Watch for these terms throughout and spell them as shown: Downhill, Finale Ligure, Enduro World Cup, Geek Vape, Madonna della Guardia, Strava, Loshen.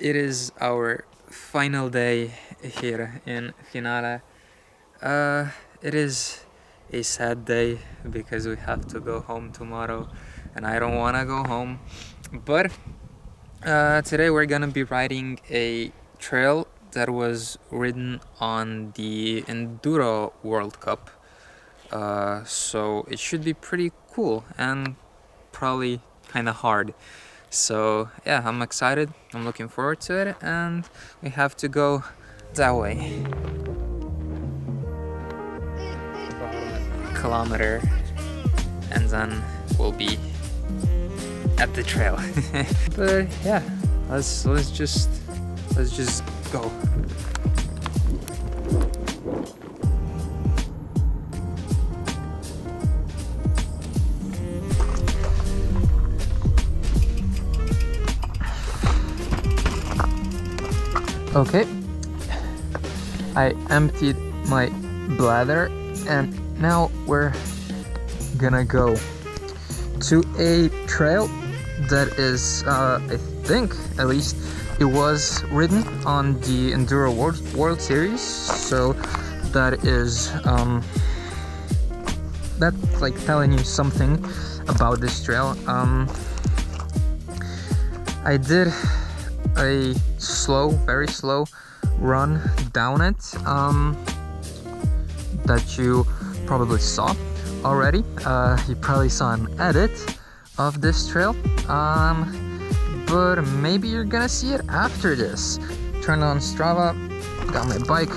It is our final day here in Finale. It is a sad day because we have to go home tomorrow and I don't want to go home, but today we're gonna be riding a trail that was ridden on the Enduro World Cup, so it should be pretty cool and probably kind of hard. So yeah, I'm excited, I'm looking forward to it, and we have to go that way. About a kilometer and then we'll be at the trail. But yeah, let's just go. Okay, I emptied my bladder and now we're gonna go to a trail that is, I think at least, it was ridden on the Enduro World Series, so that is, that's like telling you something about this trail. I did a slow, very slow run down it, that you probably saw already. You probably saw an edit of this trail, but maybe you're gonna see it after this. Turn on Strava, got my bike,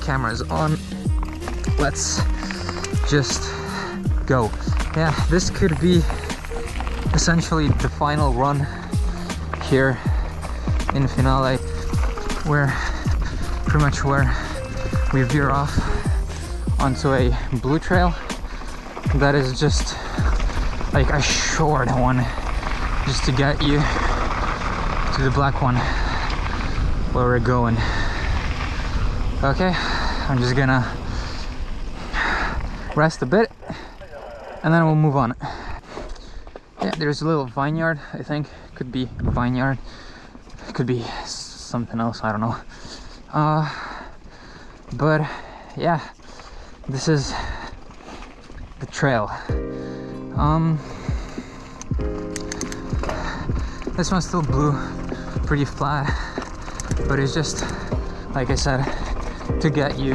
camera's on, let's just go. Yeah, this could be essentially the final run here in Finale, where pretty much where we veer off onto a blue trail that is just like a short one, just to get you to the black one where we're going. Okay, I'm just gonna rest a bit and then we'll move on. Yeah, there's a little vineyard, I think, could be a vineyard, could be something else, I don't know, but yeah, this is the trail. This one's still blue, pretty flat, but it's just like I said, to get you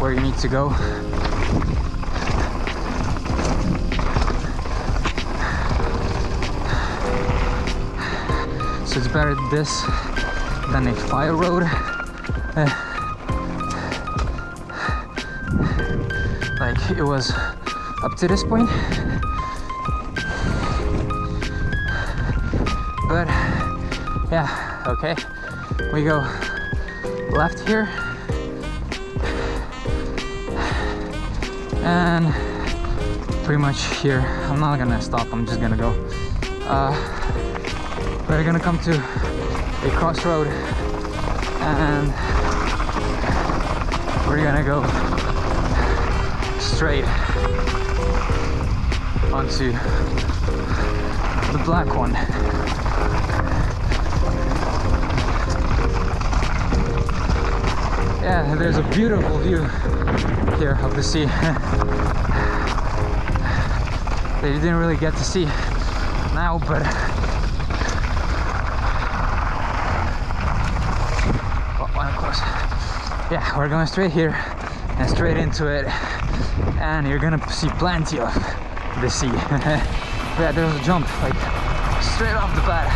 where you need to go. So it's better this than a fire road. Like it was up to this point. But yeah, okay. We go left here. And pretty much here. I'm not gonna stop, I'm just gonna go. We're gonna come to a crossroad and we're gonna go straight onto the black one. Yeah, there's a beautiful view here of the sea that you didn't really get to see now, but yeah, we're going straight here and straight into it, and you're gonna see plenty of the sea. Yeah, there was a jump, like straight off the bat.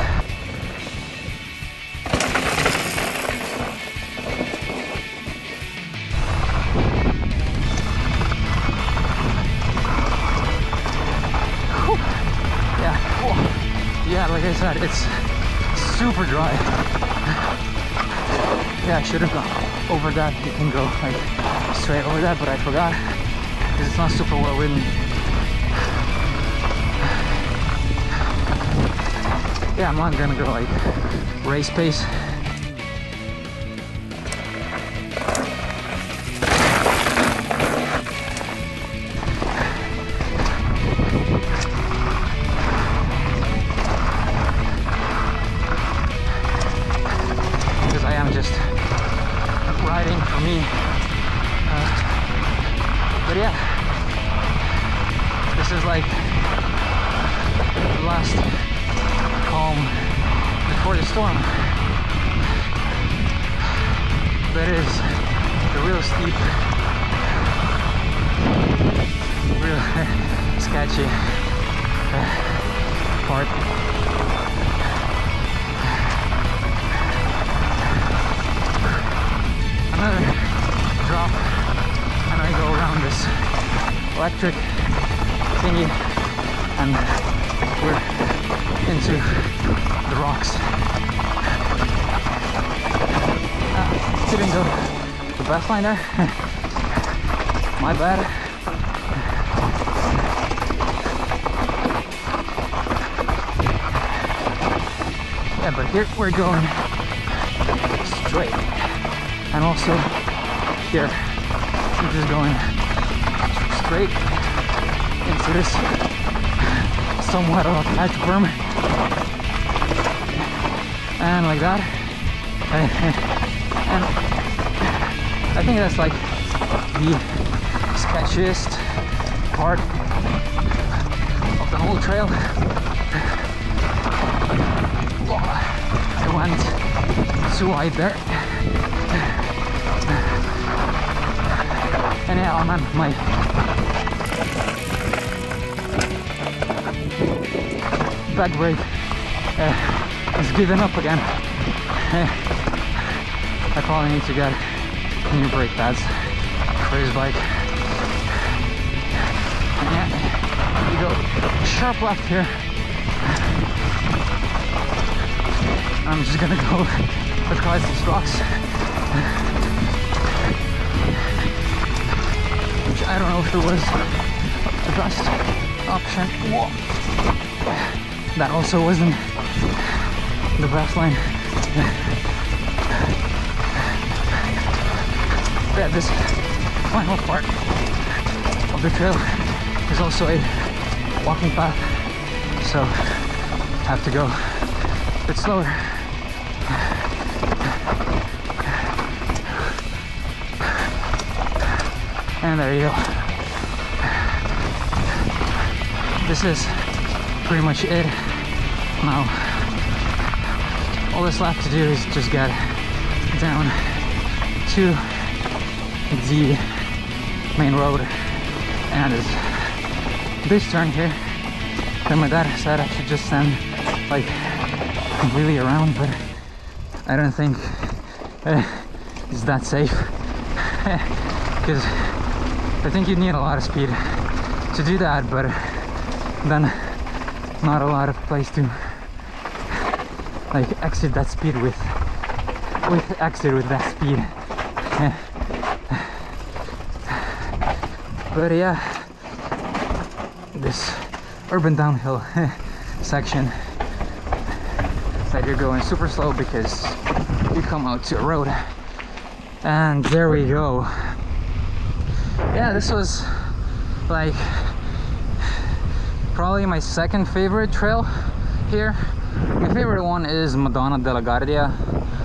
Whew. Yeah, whoa. Yeah, like I said, it's super dry. Yeah, I should have gone over that. You can go like straight over that, but I forgot because it's not super well ridden. Yeah, I'm not gonna go like race pace. But yeah, this is like the last calm before the storm. That is the real steep, real sketchy part. Another drop, and I go around this electric thingy, and we're into the rocks. Didn't go the best line there. My bad. Yeah, but here we're going straight. And also here, I'm just going straight into this somewhat of a patch berm, and like that. And I think that's like the sketchiest part of the whole trail. I went too wide there. And yeah, I'm on my back brake is giving up again. I probably need to get new brake pads for this bike. And yeah, you go sharp left here. I'm just gonna go across these rocks. Which I don't know if it was the best option. Whoa. That also wasn't the best line. Yeah, this final part of the trail is also a walking path, so I have to go a bit slower. And there you go. This is pretty much it. Now, all that's left to do is just get down to the main road. And it's this turn here. Then my dad said I should just send like completely around, but I don't think it's that safe. Because I think you need a lot of speed to do that, but then not a lot of place to like exit that speed with that speed. But yeah, this urban downhill section that you're going super slow because you come out to a road, and there we go. Yeah, this was like probably my second favorite trail here. My favorite one is Madonna della Guardia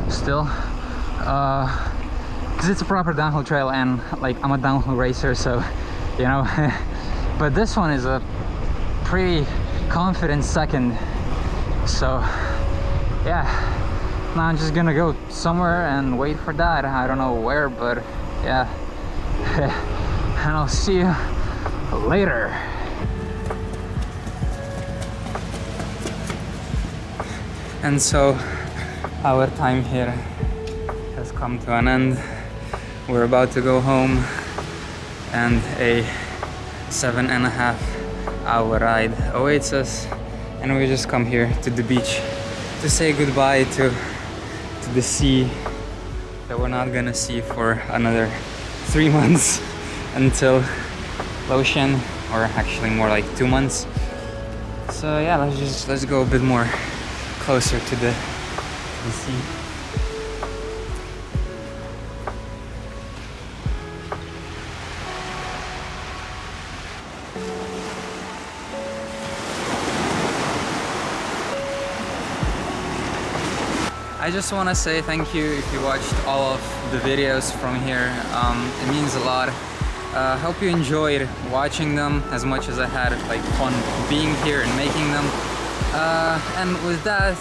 still, because it's a proper downhill trail, and like I'm a downhill racer, so you know. But this one is a pretty confident second, so yeah. Now I'm just gonna go somewhere and wait for that. I don't know where, but yeah. And I'll see you later. And so our time here has come to an end. We're about to go home, and a 7.5-hour ride awaits us. And we just come here to the beach to say goodbye to the sea that we're not gonna see for another 3 months. Until Loshen, or actually more like 2 months. So yeah, let's go a bit more closer to the sea. I just want to say thank you if you watched all of the videos from here. It means a lot. Hope you enjoyed watching them as much as I had like fun being here and making them. And with that,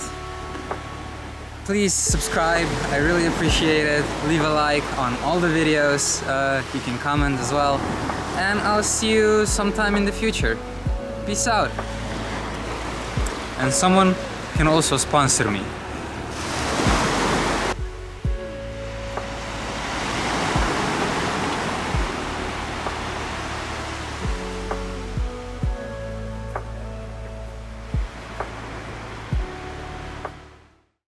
please subscribe, I really appreciate it. Leave a like on all the videos, you can comment as well. And I'll see you sometime in the future. Peace out. And someone can also sponsor me.